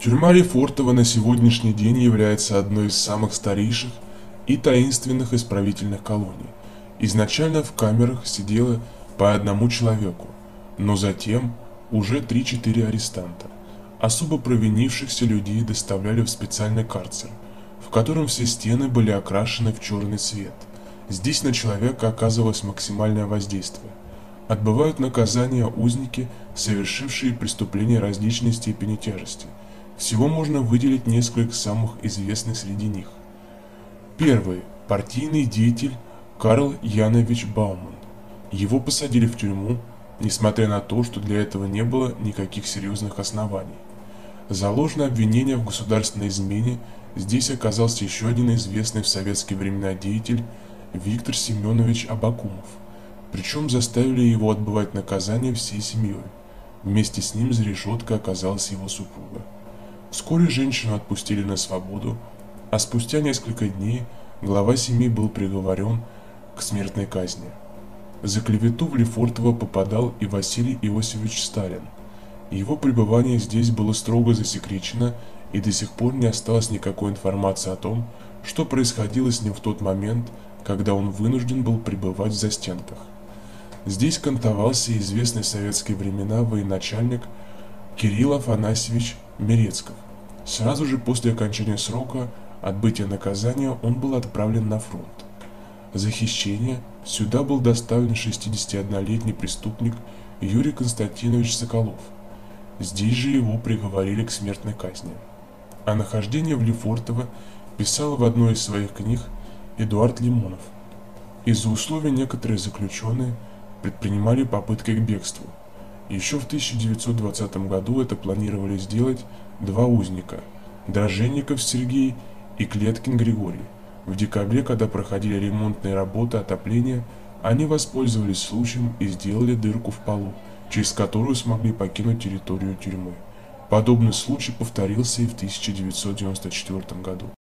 Тюрьма Лефортово на сегодняшний день является одной из самых старейших и таинственных исправительных колоний. Изначально в камерах сидело по одному человеку, но затем уже 3-4 арестанта. Особо провинившихся людей доставляли в специальный карцер, в котором все стены были окрашены в черный цвет. Здесь на человека оказывалось максимальное воздействие. Отбывают наказания узники, совершившие преступления различной степени тяжести. Всего можно выделить несколько самых известных среди них. Первый – партийный деятель Карл Янович Бауман. Его посадили в тюрьму, несмотря на то, что для этого не было никаких серьезных оснований. За ложное обвинение в государственной измене здесь оказался еще один известный в советские времена деятель Виктор Семенович Абакумов. Причем заставили его отбывать наказание всей семьей. Вместе с ним за решеткой оказалась его супруга. Вскоре женщину отпустили на свободу, а спустя несколько дней глава семьи был приговорен к смертной казни. За клевету в Лефортово попадал и Василий Иосифович Сталин. Его пребывание здесь было строго засекречено, и до сих пор не осталось никакой информации о том, что происходило с ним в тот момент, когда он вынужден был пребывать в застенках. Здесь кантовался известный в советские времена военачальник Кирилл Афанасьевич Мерецков. Сразу же после окончания срока отбытия наказания он был отправлен на фронт. За хищение сюда был доставлен 61-летний преступник Юрий Константинович Соколов. Здесь же его приговорили к смертной казни. О нахождении в Лефортово писал в одной из своих книг Эдуард Лимонов. Из-за условий некоторые заключенные предпринимали попытки к бегству. Еще в 1920 году это планировали сделать 2 узника – Дроженников Сергей и Клеткин Григорий. В декабре, когда проходили ремонтные работы отопления, они воспользовались случаем и сделали дырку в полу, через которую смогли покинуть территорию тюрьмы. Подобный случай повторился и в 1994 году.